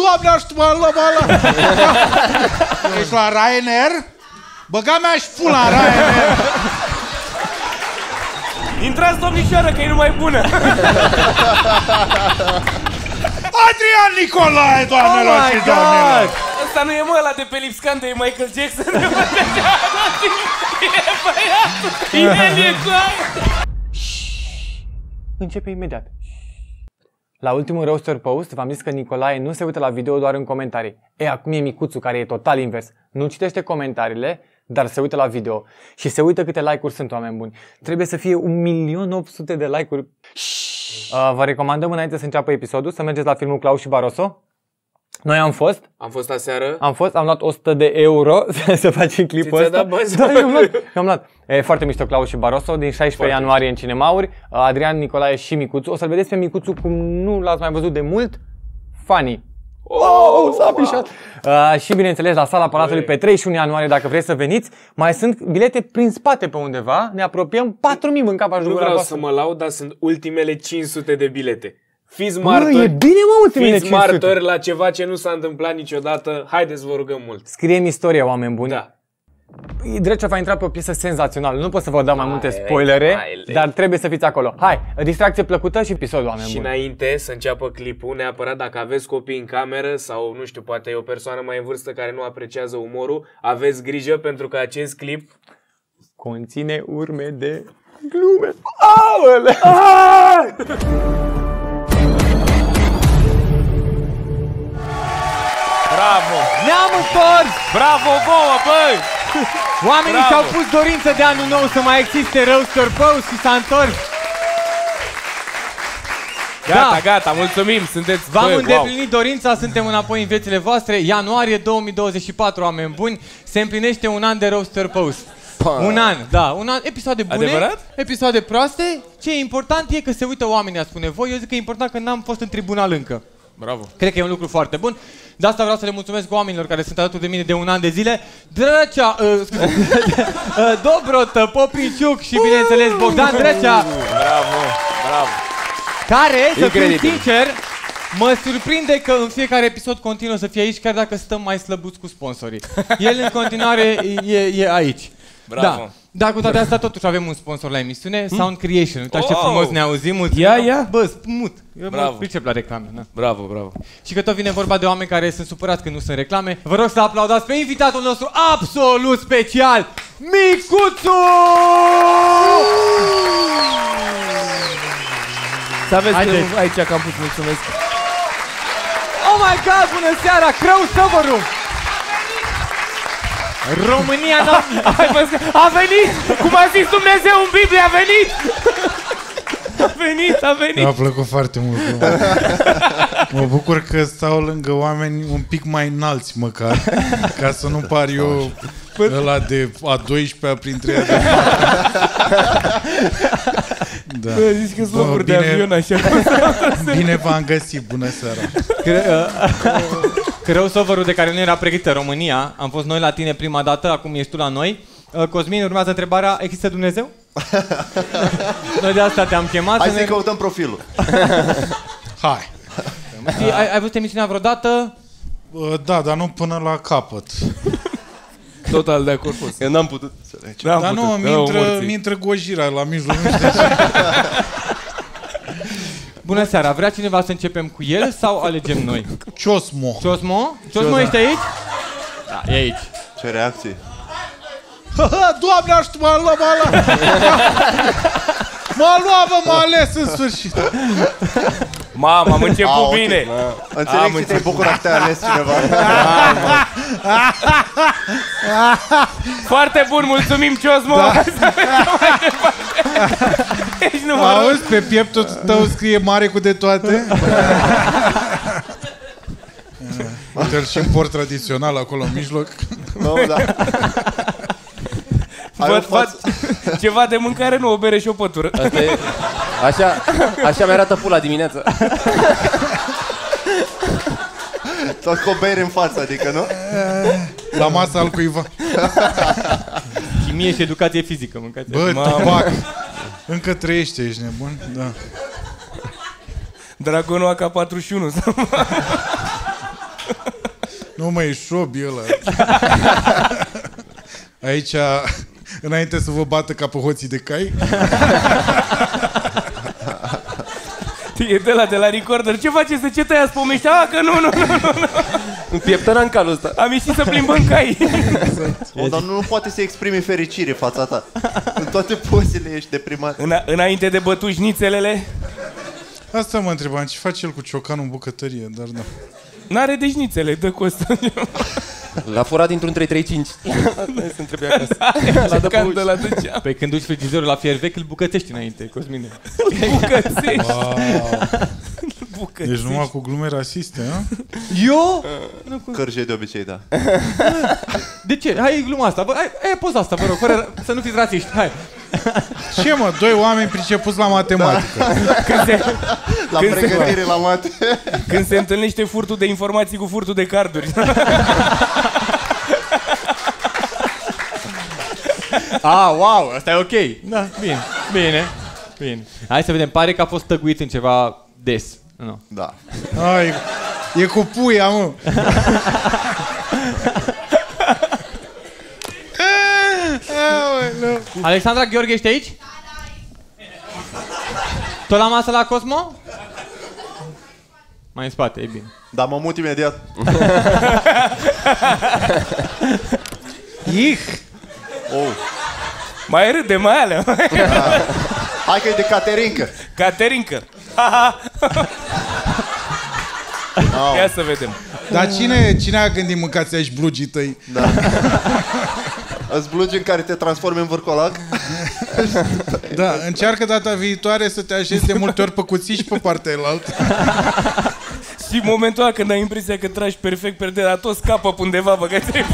Doamne, așteptam la bala! Ești la Ryanair? Băga mea și pula la Ryanair! Intrați, domnișoară, că e numai bună! Adrian Nicolae, doamnelor și doamnelor! Asta nu e mă ăla de pe Lipscanda, e Michael Jackson! E băiatul! El e cu aia! Începe imediat. La ultimul Roast Your Post v-am zis că Nicolae nu se uită la video doar în comentarii. E, acum e Micuțu, care e total invers. Nu citește comentariile, dar se uită la video. Și se uită câte like-uri sunt, oameni buni. Trebuie să fie 1.800.000 de like-uri. Vă recomandăm, înainte să înceapă episodul, să mergeți la filmul Klaus și Barosso. Noi am fost. Am fost aseară. Am fost, am luat 100 de euro să facem clipul ăsta. Da, eu am luat. E foarte mișto Klaus și Barosso, din 16 ianuarie în CineMauri. Adrian Nicolae și Micuțu. O să-l vedeți pe Micuțu cum nu l-ați mai văzut de mult. Funny. Oh, s-a apișat. Și bineînțeles la Sala Palatului pe 31 ianuarie, dacă vreți să veniți. Mai sunt bilete prin spate pe undeva. Ne apropiem 4.000 în cap. Nu vreau să mă laud, dar sunt ultimele 500 de bilete. Fiți martori la ceva ce nu s-a întâmplat niciodată. Haideți, vă rugăm mult. Scriem istoria, oameni buni. Da. Drăcea va intra pe o piesă senzațională. Nu pot să vă dau mai multe spoilere, dar trebuie să fiți acolo. Hai, distracție plăcută și episodul, oameni buni. Și înainte să înceapă clipul, neapărat dacă aveți copii în cameră sau, nu știu, poate e o persoană mai în vârstă care nu apreciază umorul, aveți grijă pentru că acest clip conține urme de glume. Aole! Bravo! Ne-am întors! Bravo vouă, băi! Oamenii și-au pus dorință de anul nou să mai existe Roast Your Post și s-a întors! Gata, gata, mulțumim! V-am îndeplinit dorința, suntem înapoi în viețile voastre. Ianuarie 2024, oameni buni, se împlinește un an de Roast Your Post. Un an, da, un an, episoade bune, episoade proaste. Ce e important e că se uită oamenii, a spune voi. Eu zic că e important că n-am fost în tribunal încă. Bravo. Cred că e un lucru foarte bun. De asta vreau să le mulțumesc oamenilor care sunt alături de mine de un an de zile. Drăcea, Dobrotă Popriciuc și bineînțeles Bogdan Drăcea. Bravo, bravo. Care, să fiu sincer, mă surprinde că în fiecare episod continuă să fie aici, chiar dacă stăm mai slăbuți cu sponsorii. El în continuare e aici. Bravo. Da. Dar cu toate astea totuși avem un sponsor la emisiune, Sound Creation. Uitați ce frumos ne auzim, mulțumim. Bă, mut. Eu mă pricep la reclame. Na. Bravo, bravo. Și că tot vine vorba de oameni care sunt supărați când nu sunt reclame. Vă rog să aplaudați pe invitatul nostru absolut special, Micuțu! Să aveți aici că am pus mulțumesc. Oh my God, bună seara, crowd-over-ul! România a venit! Cum a zis Dumnezeu în Biblie, a venit! Mi-a plăcut foarte mult. Mă bucur că stau lângă oameni un pic mai înalți măcar, ca să nu par eu ăla de a 12-a printre ea de... Da. Bă, zici că sunt locuri de avion așa. Bine v-am găsit, bună seara. Crossover-ul de care nu era pregătită România, am fost noi la tine prima dată, acum ești tu la noi. Cosmin, urmează întrebarea, există Dumnezeu? Noi de asta te-am chemat. Hai să-i căutăm profilul. Hai. Ai văzut emisiunea vreodată? Da, dar nu până la capăt. Total de acord fost. Eu n-am putut. Dar nu, mi-intră gojira la mijloc. Bună seara, vrea cineva să începem cu el sau alegem noi? Ciosmo. Ciosmo? Ciosmo, ești aici? Da, e aici. Ce reacție? Doamne, așteptam la bala! M-a luat, bă, m-a ales în sfârșit! Mamă, am început bine! Înțeleg și te-ai bucurat că te-ai ales cineva. Foarte bun, mulțumim, Ciosmo! Auzi, pe pieptul tău scrie mare cu de toate? Uite-l și în port tradițional, acolo în mijloc. Ceva de mâncare, nu, o bere și o pătură. Așa mi-arată pula dimineața. Sau cu o bere în față, adică, nu? La masa al cuiva. Chimie și educație fizică, mâncați. Bă, tupac! Încă trăiește, ești nebun? Da. Dragonul AK-41. Nu mă, e șobi ăla. Aici, înainte să vă bată ca pe hoții de cai. E de la Recorder. Ce faceți? De ce tăiați pomești? A, că nu. Îmi pieptăna în calul ăsta. Am ieșit să plimbăm cai. O, dar nu poate să exprime fericire fața ta. În toate pozele ești deprimat. Înainte de bătu șnițelele. Asta mă întrebam, ce face el cu ciocanul în bucătărie, dar da. N-are de șnițele, dă cu ăsta. L-a furat dintr-un 335. Să-mi trebuie acasă. Da, pe când duci frigizorul la fier vechi, îl bucățești înainte, Cosmine. Îl bucățești. Deci numai cu glume rasiste, a? Eu? Cărje de obicei, da. De ce? Hai gluma asta. Hai poza asta, vă rog, fără să nu fiți rasiști. Hai. Ce mă, doi oameni pricepuți la matematică. Da. Când se întâlnește furtul de informații cu furtul de carduri. Ah, wow, asta e ok. Da, bine. Hai să vedem, pare că a fost tăguit în ceva des. Nu. Da. Ai, e cu puia, mă. Alexandra Gheorghe, ești aici? Da. Tot la masă la Cosmo? Mai în spate, e bine. Da, mă mut imediat. Oh. Mai râde, mai alea. Hai că e de Caterinca. Ia să vedem. Dar cine a gândit mâncați aici blugii tăi? Da. Îți blugi în care te transformi în vârcolac? Da, încearcă data viitoare să te așezi de multe ori pe cuții și pe partea elaltă. Și momentul ăla când ai impresia că tragi perfect perdea, dar tot scapă pe undeva, bă, că ți-e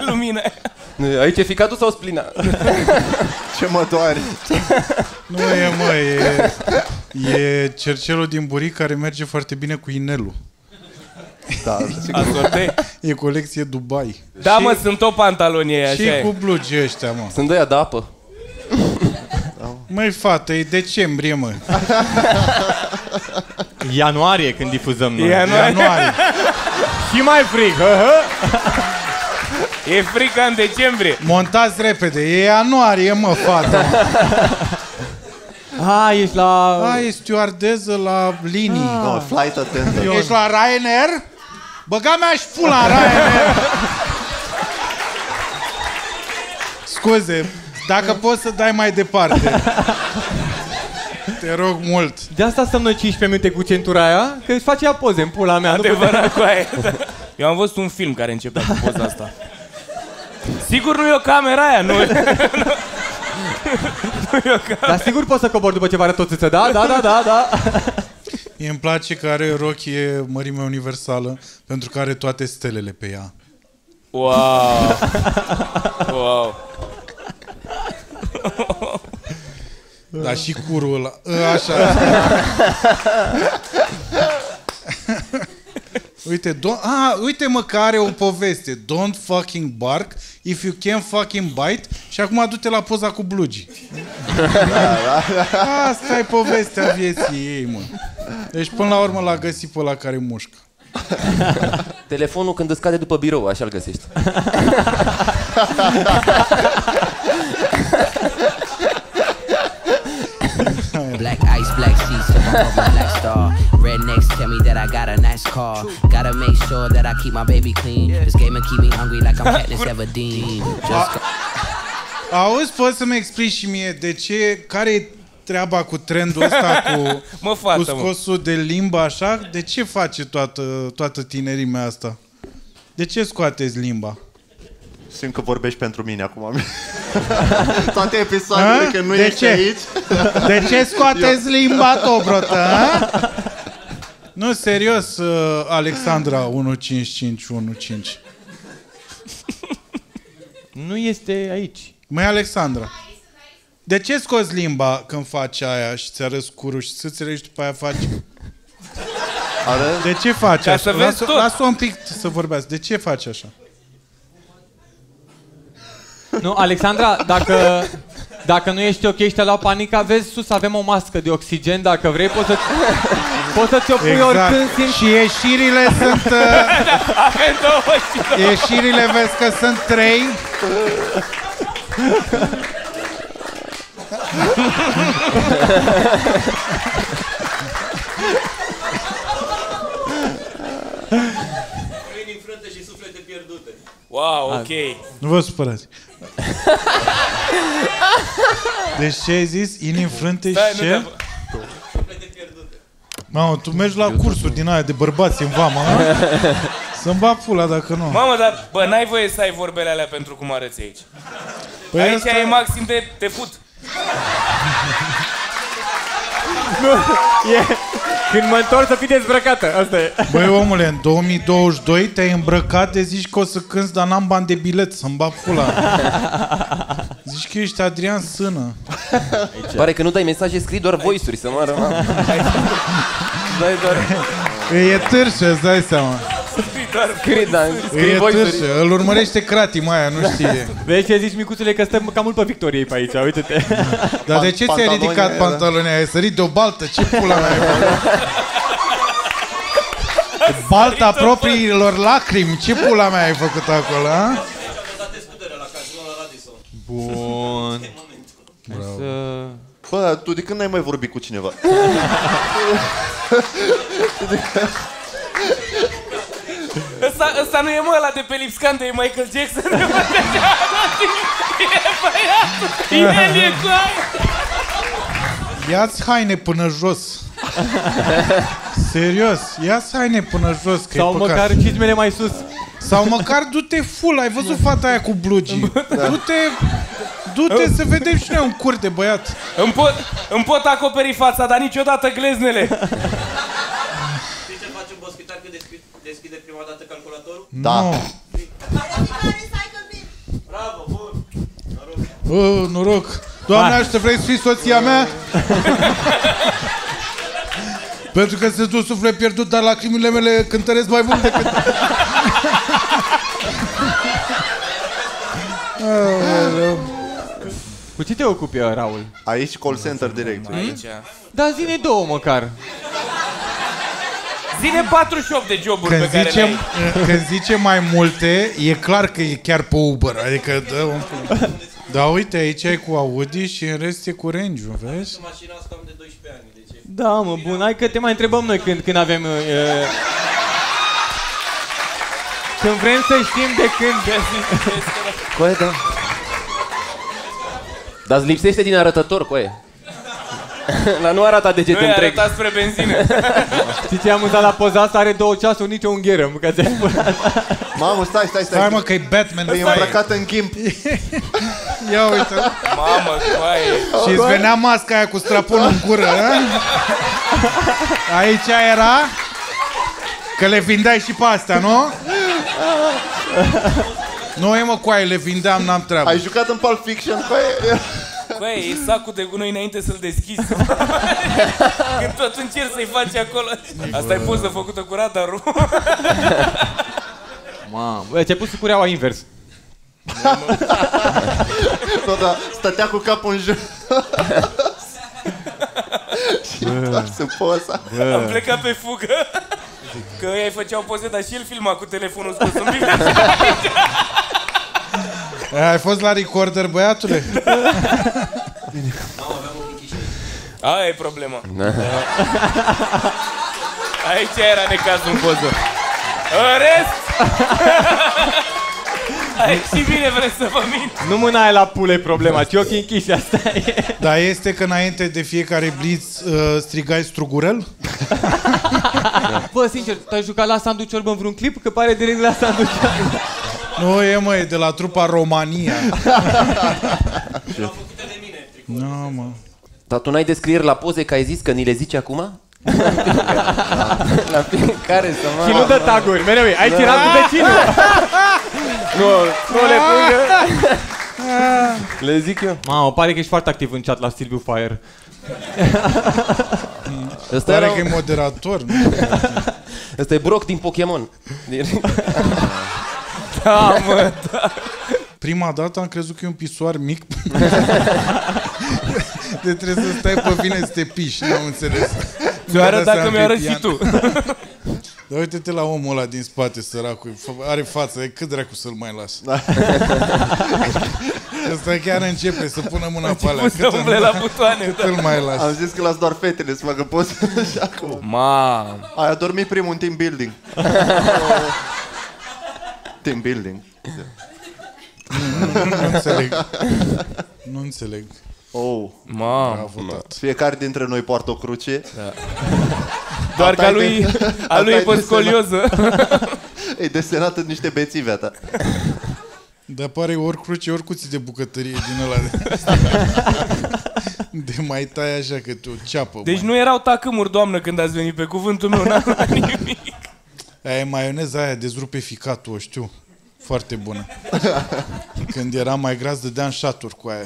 lumina. Aici e ficatul sau splina? Ce mă doare? Nu e, mă, e cercelul din burii care merge foarte bine cu inelul. Da, e colecție Dubai. Da, și, mă, sunt o pantalonie aia. Și așa cu blugi ăștia, mă. Sunt de apă. Măi, fată, e decembrie, mă. Ianuarie când difuzăm noi. Ianuarie. Și mai frig. E frig ca în decembrie. Montați repede, e ianuarie, mă, fată. A, ești la... A, ești stewardeză la linii. No, flight attendant. Ești la Ryanair? Băga mea și pula Ryanair. Scuze, dacă poți să dai mai departe. Te rog mult. De asta stăm noi 15 minute cu centura aia, că îți face ea poze în pula mea. Adevărat cu aia. Eu am văzut un film care începea cu poza asta. Sigur nu e o camera aia, nu? Dar sigur poți să cobori după ce vă arăt toțiță, da? Da. Mie îmi place că are rochie mărimea universală, pentru că are toate stelele pe ea. Wow! Dar și curul ăla. Așa. Uite mă că are o poveste. Don't fucking bark if you can fucking bite. Și acum du-te la poza cu blugii. Asta e povestea vieții ei, mă. Deci până la urmă l-a găsit pe ăla care mușcă. Telefonul când îți cade după birou, așa-l găsești. Black ice, black sheets, black star. Rednecks tell me that I got a nice car. Gotta make sure that I keep my baby clean. This game will keep me hungry like I'm Katniss Everdeen. Auzi, poți să-mi explici și mie de ce, care e treaba cu trendul ăsta cu, cu scosul de limba așa? De ce face toată tinerimea asta? De ce scoateți limba? Simt că vorbești pentru mine acum. Toate episoadele că nu ești aici. De ce scoateți limba, Dobrotă? Nu, serios, Alexandra 155115. Nu este aici. Măi, Alexandra, de ce scoți limba când faci aia și ți arăți curul și să-ți regi după aia faci... De ce faci așa? Las-o un pic să vorbească. De ce faci așa? Nu, Alexandra, dacă, Dacă nu ești ok și te lau panică, vezi sus, avem o mască de oxigen, dacă vrei poți să ți-o pui oricând simți. Și ieșirile sunt ieșirile vezi că sunt 3. Plini frânte și suflete pierdute. Wow, ok. Nu vă supărați. Deci ce ai zis? Inimi frânte și ce? Suflete pierdute. Mamă, tu mergi la cursuri din aia de bărbați în vama, mă? Să-mi bag pula dacă nu. Mamă, dar bă, n-ai voie să ai vorbele alea pentru cum arăți aici. Păi aici asta... e maxim de te fut. Nu, e... Când mă întorc să fii dezbrăcată, asta e. Băi, omule, în 2022 te-ai îmbrăcat de zici că o să cânți, dar n-am bani de bilet, să-mi bag pula. Zici că ești Adrian Sână. Aici. Pare că nu dai mesaje, scrii doar voice-uri, să mă rămân. Dai doar... E târșă, îți dai seama. Scrii voice-uri. Îl urmărește cratima aia, nu știe. Vezi ce zici, Micuțule, că stăm cam mult pe victoriei pe aici, uite-te. Dar de ce ți-ai ridicat pantalonii? Ai sărit de o baltă, ce pula mea e? Balta propriilor lacrimi, ce pula mea ai făcut acolo, a? Bun. Bă, tu de când n-ai mai vorbit cu cineva? Ăsta nu e, mă, ăla de pe Lipscante, e Michael Jackson. E băiatul, el e clar. Ia-ți haine până jos. Serios, ia-ți haine până jos, că sau e păcat. Măcar cizmele mai sus. Sau măcar du-te full, ai văzut fata aia cu blugii. Da. Du-te să vedem și noi un cur de băiat. Îmi pot acoperi fața, dar niciodată gleznele. Deschide prima dată calculatorul? Da. No. Bravo, bun. Noroc. Noroc. Doamne ajută, vrei să fii soția mea? Pentru că se duc suflet pierdut, dar lacrimile mele cântăresc mai mult decât... Cu ce te ocupi, Raul? Aici call center direct. Aici. Dar zine două măcar. Zine 48 de joburi pe care le-ai. Când zice mai multe, e clar că e chiar pe Uber, adică dă un... Da, uite, aici e cu Audi și în rest e cu Range-ul, vezi? Mașina asta am de 12 ani, deci... Da, mă, bun, hai că te mai întrebăm noi când avem... Când vrem să știm de când... Coie, da. Dar-ți lipsește din arătător, coie. La nu arata deget întreg. Nu, arăta spre benzină. Știi ce am uzat la poza asta? Are 2 ceasuri, nici o ungheră. Mamă, stai. Hai, mă, că-i Batman. E îmbrăcat în ghimp. Ia uite. Mamă, coaie. Și-ți venea masca aia cu straponul în gură, a? Aici era? Că le vindeai și pe astea, nu? Nu, e, mă, coaie, le vindeam, n-am treabă. Ai jucat în Pulp Fiction, coaie? Băi, e sacul de gunoi înainte să-l deschizi. Când tot încerci să-i faci acolo. Asta e poză făcută cu radarul. Mamă, ți-ai pus cureaua invers. Da, stătea cu capul în jos. Și întoarse poza. Am plecat pe fugă. Că ei făceau poze, dar și el filma cu telefonul scos un pic. Ai fost la Recorder, băiatule? Da. Aia e problema. Da. Aici era necazul în poză. În rest... Aici bine vreți să vă mint. Nu mâna aia la pule problema, ci ochii închiși, asta e. Dar este că înainte de fiecare blitz strigai strugurel? Bă, sincer, te-ai jucat la Sandu Ciorbă în vreun clip? Că pare direct la Sandu Ciorbă. Nu e, mă, e de la trupa România. Nu, mă. Dar tu n-ai descrieri la poze că ai zis că ni le zici acum? La fiecare să mă... Și nu dă taguri, mereu e. Ai tirat cu vecinul. Nu le pun. Le zic eu. Mamă, pare că ești foarte activ în chat la Silviu Fire. Pare că e moderator. Ăsta e Brock din Pokémon. Da, mă, da. Prima dată am crezut că e un pisoar mic. De trebuie să stai pe bine să te piși, n-am înțeles. Ți-o arăt dacă mi-o arăt și tu. Dar uite-te la omul ăla din spate, săracul. Are față, cât dracu să-l mai las. Ăsta chiar începe să pună mâna pe alea. Să umble la butoane. Cât mai las. Am zis că las doar fetele să facă poze. Și acum. Mam. Ai adormit primul în team building. Team building. Nu înțeleg. Nu înțeleg. Oh, mamă. Fiecare dintre noi poartă o cruce. Da. Doar că a lui e pe scolioză. E desenată niște bețivea ta. Dar pare ori cruce, ori cuții de bucătărie din ăla de mai tai așa că o ceapă. Deci nu erau tacâmuri, doamnă, când ați venit, pe cuvântul meu, n-am luat nimic. Aia e maioneza aia, dezrupe ficatul, o știu. Foarte bună. Când eram mai gras, dădeam șaturi cu aia.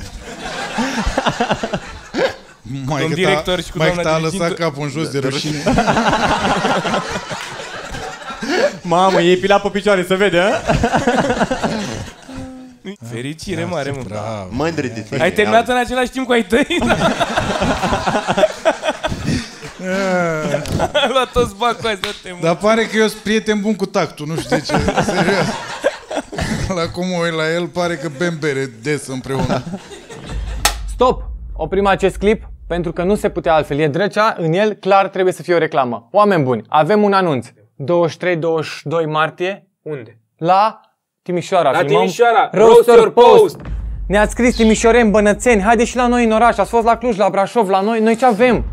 Maică-ta a lăsat capul în jos de rușine. Mamă, e pilat pe picioare, se vede, a? Fericire mare, mă. Mândri de tine. Ai terminat în același timp cu ai tăi? Ai luat toți bacoaie, să te mă. Dar pare că eu sunt prieten bun cu tactul, nu știu de ce, serios. La cum o uit la el, pare că bem bere des împreună. Stop! Oprim acest clip pentru că nu se putea altfel. E Drăcea, în el clar trebuie să fie o reclamă. Oameni buni, avem un anunț. 23-22 martie. Unde? La Timișoara. La Timișoara! Roast Your Post! Ne-ați scris timișoreni, bănățeni, haideți și la noi în oraș. Ați fost la Cluj, la Brașov, la noi. Noi ce avem?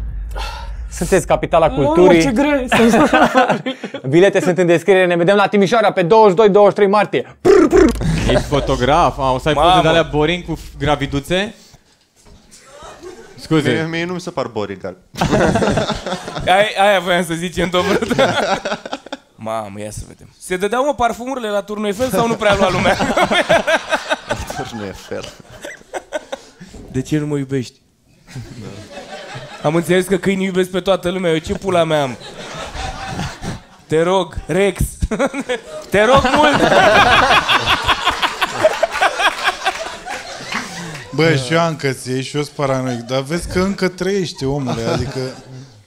Sunteți capitala culturii. Ce greu! Bilete sunt în descriere. Ne vedem la Timișoara pe 22-23 martie. Ești fotograf? O să ai poze de alea boring cu graviduțe? Scuze. Mie nu mi se par boring. Aia voiam să zicem, Dobrătă. Mamă, ia să vedem. Se dădeau, mă, parfumurile la Turnul Eiffel sau nu prea lua lumea? Turnul Eiffel. De ce nu mă iubești? Am înțeles că câinii iubesc pe toată lumea. Eu ce pula mea am? Te rog, Rex. Te rog mult. Bă, și eu încă ți-ai și eu sunt paranoic, dar vezi că încă trăiește, omule, adică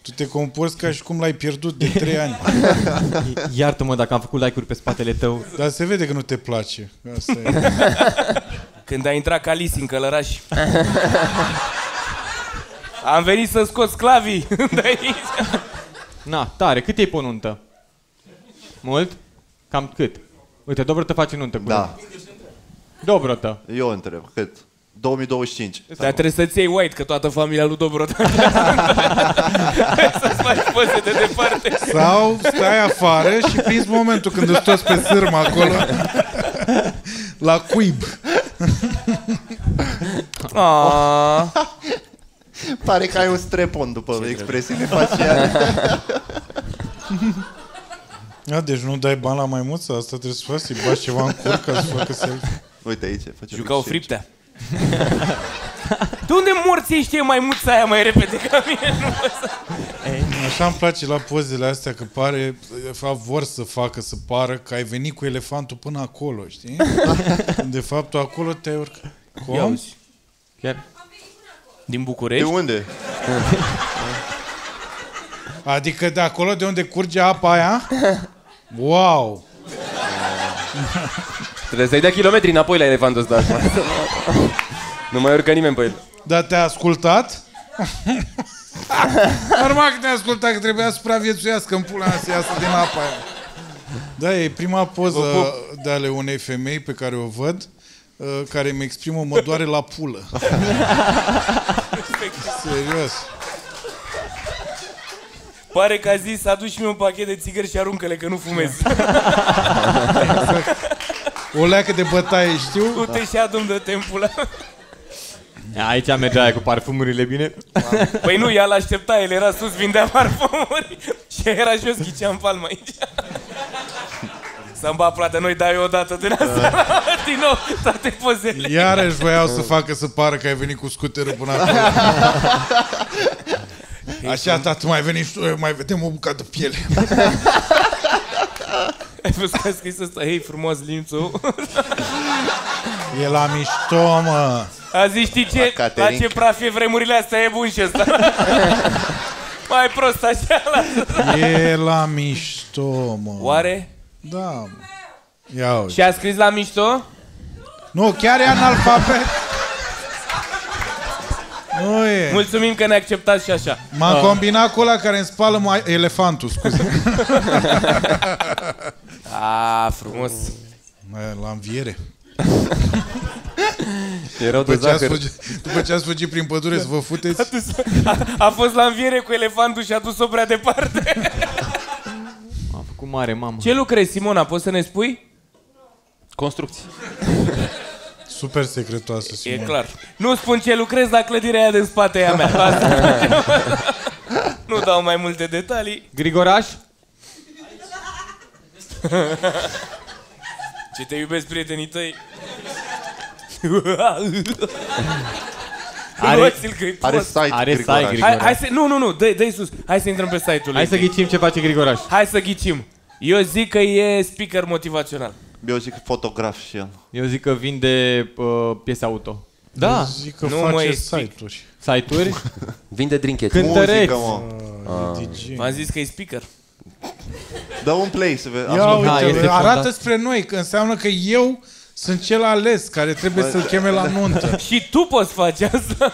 tu te comporți ca și cum l-ai pierdut de 3 ani. Iartă-mă dacă am făcut like-uri pe spatele tău. Dar se vede că nu te place. Asta e. Când a intrat Calisi în Călăraș. Am venit să scot sclavii de aici. Na, tare, cât e pe nuntă? Mult? Cam cât? Uite, Dobrătă face nuntă. Da. Dobrătă. Eu întreb, cât? 2025. Dar trebuie să-ți iei white, că toată familia lui Dobrota. Să-ți faci poze de departe. Sau stai afară și prinzi momentul când îți toți pe sârmă acolo. La cuib. Pare că ai un strepon după expresiile faciale. Deci nu dai bani la maimuță? Asta trebuie să faci, să-i bași ceva în cur ca să facă selfie. Uite aici. Jucau friptea. De unde morții știe maimuța aia mai repede ca mine? Nu să... Așa îmi place la pozele astea, că pare, vor să facă să pară că ai venit cu elefantul până acolo, știi? De fapt, tu acolo te-ai urcat. Cum? Chiar? Din București? De unde? Adică de acolo de unde curge apa aia? Wow! Trebuie să-i dea kilometri înapoi la elefantul ăsta. Nu mai urcă nimeni pe el. Dar te-a ascultat? Normal că te-a ascultat, că trebuia să supraviețuiască în pula mea să iasă din apa aia. Da, e prima poză de ale unei femei pe care o văd, care mi exprimă, mă doare la pulă. Serios. Pare că a zis, aduci-mi un pachet de țigări și aruncă-le, că nu fumezi. Exact. O leacă de bătaie, știu? Du-te și adu-mi de timpul. Aici mergea cu parfumurile, bine? Păi nu, ea l-aștepta, el era sus, vindea parfumuri și era jos, ghicea în palmă aici. Să-mi plată noi, dai o dată din asta, din nou, toate pozele. Iarăși voiau să facă să pară că ai venit cu scuterul până acolo. Așa, tată, mai veni și tu, mai vedem o bucată de piele. Ai fost că a scris asta, hei, frumos, Limțu. E la mișto, mă. Azi știi ce? La ce praf e vremurile astea, e bun și ăsta. Mai prost așa la... E la mișto, mă. Oare? Da, mă. Ia uite. Și a scris la mișto? Nu, chiar e analfabet. Nu e. Mulțumim că ne acceptați și așa. M-am combinat cu ăla care îmi spală elefantul, scuze. A, frumos. La înviere. După ce ați fugit prin pădure să vă futeți. A fost la înviere cu elefantul și a dus-o prea departe. Am făcut mare, mamă. Ce lucrezi, Simona? Poți să ne spui? Construcții. Super secretoasă, Simona. E clar. Nu spun ce lucrez, dar clădirea aia din spate e a mea. Nu dau mai multe detalii. Grigoraș? Ce te iubesc prietenii tăi. Are site Grigoraș. Nu, nu, nu, dă-i sus. Hai să intrăm pe site-ul. Hai să ghicim ce face Grigoraș. Hai să ghicim. Eu zic că e speaker motivațional. Eu zic fotograf și el. Eu zic că vinde piese auto. Da. Eu zic că face site-uri. Site-uri? Vinde drinketi. Cântăreți. V-am zis că e speaker. Dă un play să vezi. Arată spre noi, că înseamnă că eu sunt cel ales care trebuie să-l cheme la nuntă. Și tu poți face asta.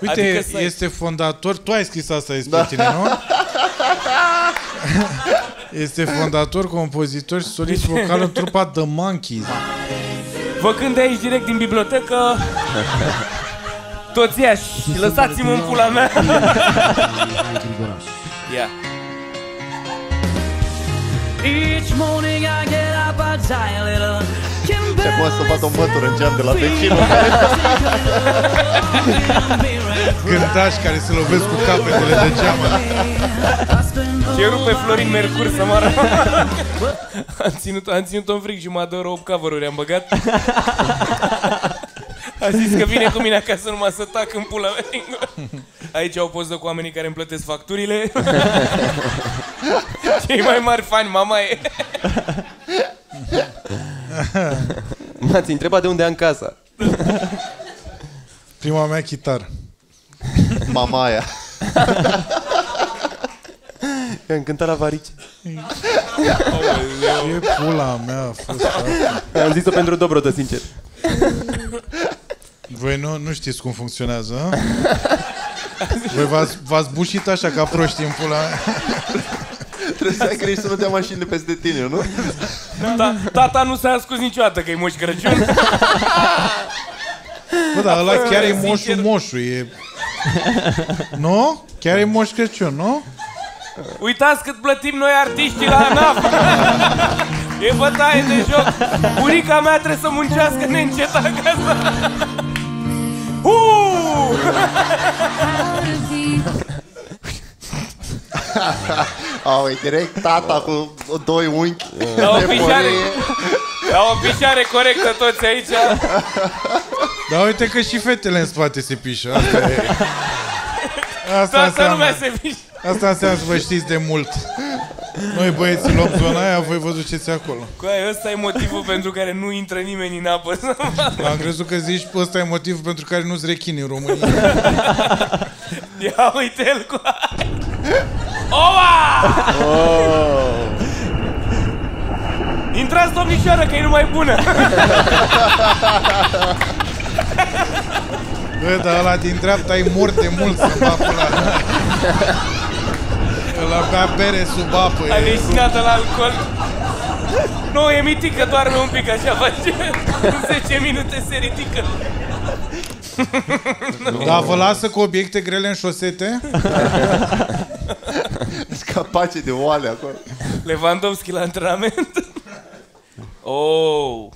Uite, adică este fondator. Tu ai scris asta despre tine, nu? Este fondator, compozitor și solist vocal în trupa The Monkeys. Văcând de aici direct din bibliotecă. Toți iași, lăsați-mă în pula mea. Ia. Each morning I get up, I die a little. Și acum să bat un bătur în geam de la vecinul. Gândași care se lovesc cu capetele de geamă. Ce rupe Florin Mercur să moară. Am ținut-o în fric și mă adoră 8 cover-uri, am băgat. A zis că vine cu mine acasă numai să tac în pula mea. Aici au poză cu oamenii care îmi plătesc facturile. Cei mai mari fani, mama e. M-ați întrebat de unde am casa. Prima mea chitară. Mama aia. I-am cântat la varici. Ce pula mea a fost. Am zis-o pentru Dobrotă, sincer. Voi nu știți cum funcționează. Voi v-ați bușit așa ca proștii în pula mea. Trebuie să ai grijă să nu dea mașinile peste tine, nu? Tata nu s-a ascuns niciodată că e Moș Crăciun. Bă, dar ăla chiar e moșu, e... Nu? Chiar e Moș Crăciun, nu? Uitați cât plătim noi artiștii la ANAF. E bătaie de joc. Burica mea trebuie să muncească neîncet acasă. Au, e direct tata cu doi unchi. La o pișare corectă toți aici. Dar uite că și fetele în spate se pișă. Asta lumea se pișă. Asta înseamnă să vă știți de mult. Noi băieții luăm zona aia, voi vă duceți acolo. Ăsta e motivul pentru care nu intră nimeni în apă. Am crezut că zici, ăsta e motivul pentru care nu-ți rechini în România. Ia uite-l cu aia. Oa! Intrați, domnișoară, că e numai bună! Bă, dar ăla din dreapta e mort de mult sub apă la... Ăla bea bere sub apă. A leșinat la alcool. Nu, e mitic că doarme un pic, așa face. În 10 minute se ridică. Dar vă lasă cu obiecte grele în șosete? Scapace de oale acolo. Lewandowski la antrenament. Oh,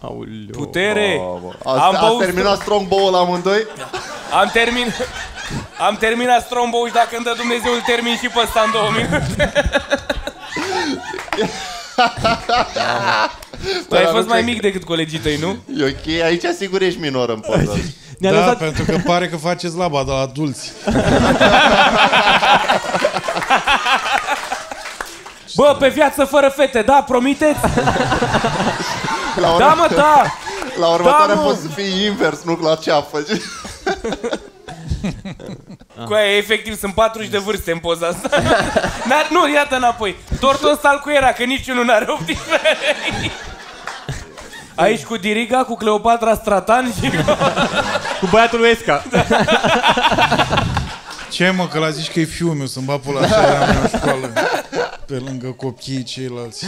putere. Am terminat strongbow-ul la amândoi? Am terminat strongbow-ul și dacă îmi dă Dumnezeu îl termin și pe ăsta în 2 minute. Tu ai fost mai mic decât colegii tăi, nu? E ok, aici sigur ești minor în poză. Da, pentru că pare că faceți laba de la adulți. Bă, pe viață fără fete, da, promiteți? Da, mă, da! La următoarea poți să fii invers, nu la ceapă. Coaie, efectiv, sunt 40 de vârste în poza asta. Nu, iată înapoi. Tortul ăsta al cuiera, că niciunul n-are 18. Aici cu Diriga, cu Cleopatra Stratan și cu băiatul lui Esca. Ce, mă, că la zici că e fiul meu, să-mi bapul așa la în școală, pe lângă copiii ceilalți.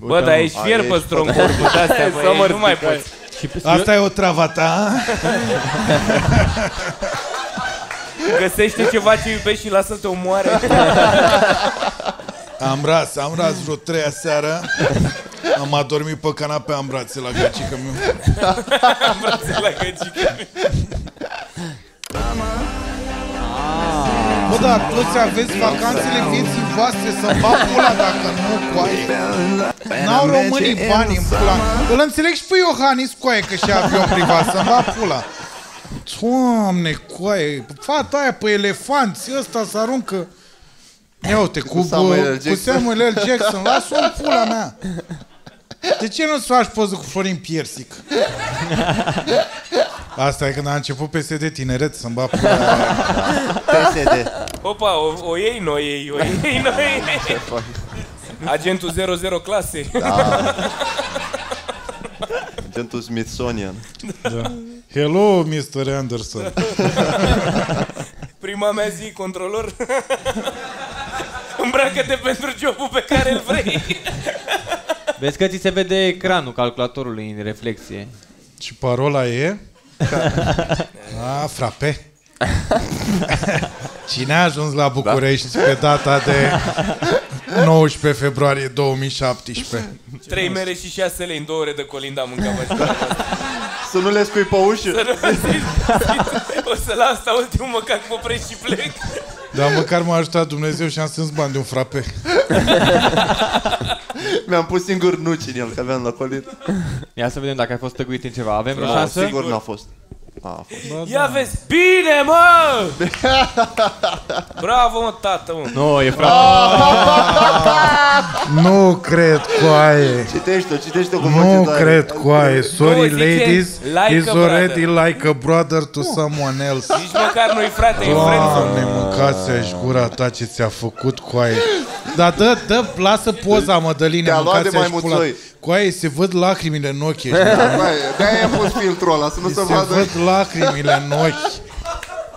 Bă, dar ești fier pe stroncorpul de-astea, bă, nu mai poți. Asta e o travă ta? Găsește ceva ce iubești și lasă-l te omoare. Am ras vreo 3-a seara. Am adormit pe canapea, am brațe la gacică meu. Am brațe la gacică meu. Bă, dar toți aveți vacanțele vieții voastre, să fac pula dacă nu, coaie. N-au românii bani în pula. Îl înțeleg și pe Iohannis, coaie, că și-a avion privat, să-mi fac pula. Doamne, coaie, fata aia pe elefanți, ăsta se aruncă. Ia uite, cu Samuel L. Jackson, las-o în pula mea. De ce nu-ți faci poză cu Florin Piersic? Asta e când a început PSD tineret, să-mi bat pula PSD. Opa, o iei, nu o iei, o iei, nu o iei. Agentul 00 clase. Da. Agentul Smithsonian. Da. Hello, Mr. Anderson. Prima mea zi, controlor. Îmbracă-te pentru jobul pe care îl vrei. Vezi că ți se vede ecranul calculatorului în reflexie. Și parola e? A, frape. Cine a ajuns la București pe data de 19 februarie 2017? 3 mere și 6 lei în 2 ore de colind am mâncat. Să nu le scui pe ușă. O să las asta ultimul, măcar mă opresc și plec. Dar măcar m-a ajutat Dumnezeu și am strâns bani de un frape. Mi-am pus singur nuci în el, că aveam la colit. Ia să vedem dacă ai fost tăguit în ceva. Avem vreo șansă? Sigur n-a fost. Ia vezi! Bine, mă! Bravo, mă, tată, mă! Nu, e frate. Nu cred, coaie. Citește-o, citește-o cu voce. Nu cred, coaie. Sorry, ladies, he's already like a brother to someone else. Nici măcar nu-i frate, e friendzone. Doamne, mâncați-aș gura ta ce ți-a făcut, coaie. Dar dă, lasă poza, Mădăline, mâncați-aș pula. Coaie, se văd lacrimile în ochi. De-aia i-a pus filtrul ăla, să nu se vadă. Se văd lacrimile în ochi.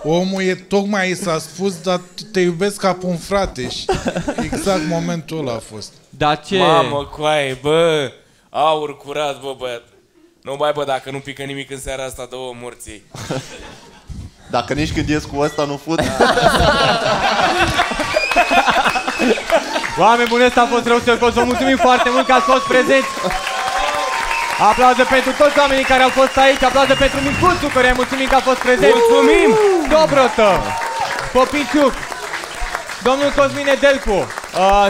Omul e, tocmai s-a spus, dar te iubesc ca pe un frate. Și exact momentul ăla a fost. Dar ce? Mamă, coaie, bă, aur curat, bă, băiat. Nu, bă, dacă nu pică nimic în seara asta, dă-o morții. Dacă nici când ies cu ăsta, nu fut. Oameni buni, ăsta a fost Roast Your Post. Vă mulțumim foarte mult că ați fost prezenți. Aplauze pentru toți oamenii care au fost aici. Aplauze pentru Micuțu, care mulțumim că a fost prezent. Mulțumim! Dobrotă, Popriciuc, domnul Cosmine Delcu.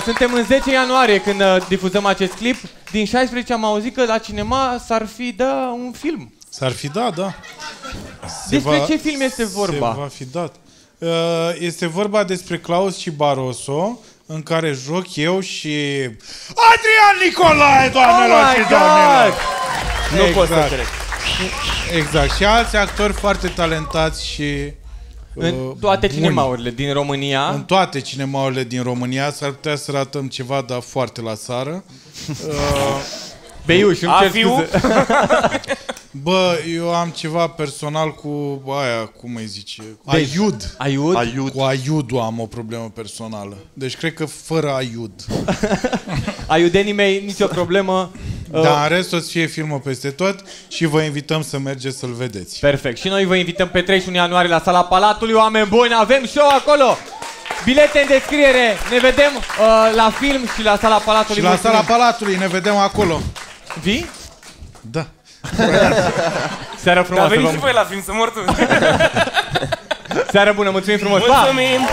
Suntem în 10 ianuarie când difuzăm acest clip. Din 16 am auzit că la cinema s-ar fi dat un film. S-ar fi dat, da. Despre ce film este vorba? Se va fi dat. Este vorba despre Klaus și Barosso, în care joc eu și Adrian Nicolae, doamnelor și doamnelor! Nu pot să trec. Exact. Și alți actori foarte talentați și în toate cinemaurile din România. În toate cinemaurile din România. S-ar putea să ratăm ceva, dar foarte la sară. Beiuș, îmi cer scuze. Bă, eu am ceva personal cu aia, cum îi zice? Aiud. Aiud? Cu aiudul am o problemă personală. Deci cred că fără aiud. Aiudenii mei, nicio problemă. Da, în rest o să fie filmul peste tot și vă invităm să mergeți să-l vedeți. Perfect. Și noi vă invităm pe 31 ianuarie la Sala Palatului. Oameni buni, avem show acolo! Bilete în descriere. Ne vedem la film și la Sala Palatului. Și la Sala Palatului ne vedem acolo. Vii? Da. Seara frumoasă. Dar veniți și voi la film, să mor tu. Seara bună, mulțumim frumos. Mulțumim.